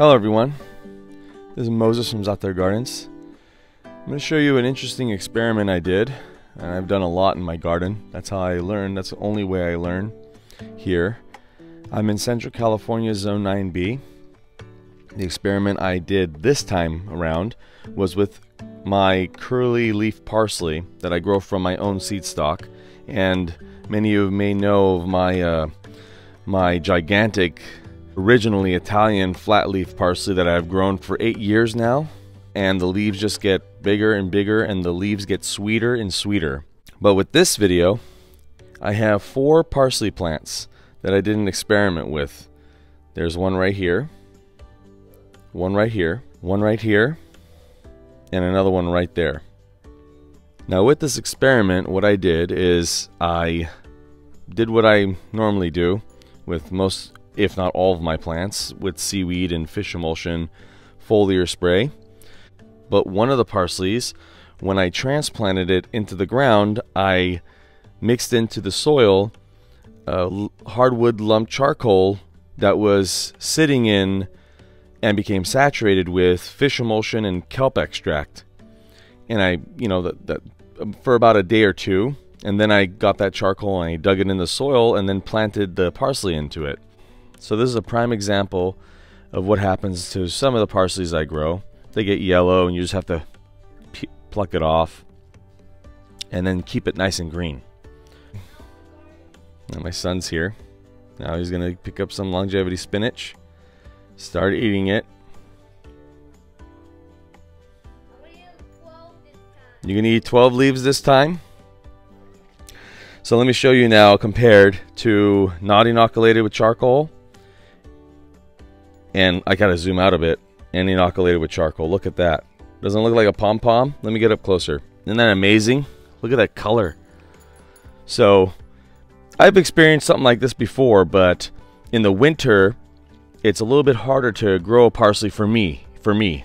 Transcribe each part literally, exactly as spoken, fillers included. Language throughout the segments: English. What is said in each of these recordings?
Hello everyone, this is Moses from Zaatar Gardens. I'm going to show you an interesting experiment I did, and I've done a lot in my garden. That's how I learn, that's the only way I learn here. I'm in Central California Zone nine B. The experiment I did this time around was with my curly leaf parsley that I grow from my own seed stock, and many of you may know of my uh, my gigantic originally Italian flat leaf parsley that I've grown for eight years now, and the leaves just get bigger and bigger and the leaves get sweeter and sweeter. But with this video I have four parsley plants that I did an experiment with. There's one right here, one right here, one right here, and another one right there. Now with this experiment, what I did is I did what I normally do with most, if not all, of my plants, with seaweed and fish emulsion foliar spray. But one of the parsley's, when I transplanted it into the ground, I mixed into the soil uh, hardwood lump charcoal that was sitting in and became saturated with fish emulsion and kelp extract. And I, you know, that, that for about a day or two, and then I got that charcoal and I dug it in the soil and then planted the parsley into it. So this is a prime example of what happens to some of the parsley's I grow. They get yellow and you just have to pluck it off and then keep it nice and green. Now my son's here. Now he's gonna pick up some longevity spinach, start eating it. You're gonna eat twelve leaves this time? So let me show you now compared to not inoculated with charcoal. And I gotta zoom out a bit. And inoculated with charcoal. Look at that. Doesn't look like a pom-pom. Let me get up closer. Isn't that amazing? Look at that color. So I've experienced something like this before, but in the winter it's a little bit harder to grow parsley for me. For me.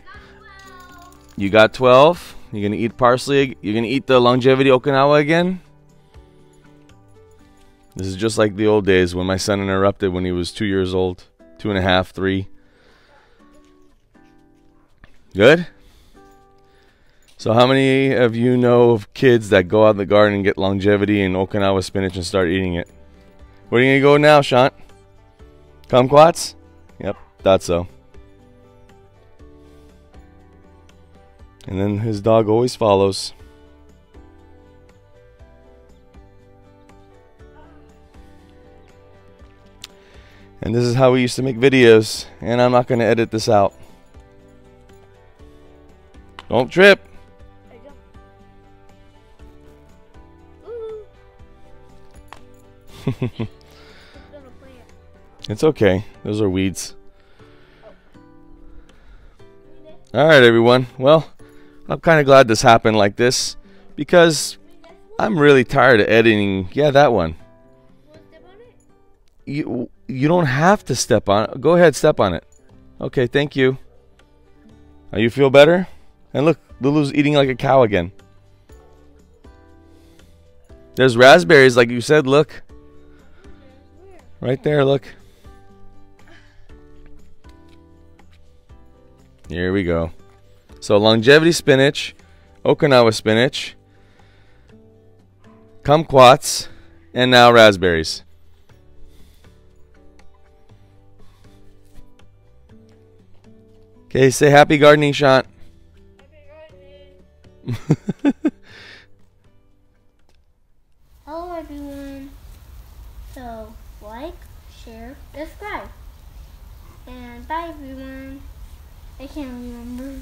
You got twelve. You're gonna eat parsley. You're gonna eat the longevity Okinawa again. This is just like the old days when my son interrupted when he was two years old. Two and a half, three. Good? So how many of you know of kids that go out in the garden and get longevity and Okinawa spinach and start eating it? Where are you going to go now, Shant? Kumquats? Yep, thought so. And then his dog always follows. And this is how we used to make videos, and I'm not going to edit this out. Don't trip. There you go. Ooh. It's okay. Those are weeds. All right, everyone. Well, I'm kind of glad this happened like this because I'm really tired of editing. Yeah, that one. You you don't have to step on it. Go ahead, step on it. Okay, thank you. Now you feel better? And look, Lulu's eating like a cow again. There's raspberries, like you said, look. Right there, look. Here we go. So longevity spinach, Okinawa spinach, kumquats, and now raspberries. Okay, say happy gardening, Shant. Hello everyone, so like, share, subscribe, and bye everyone. I can't remember.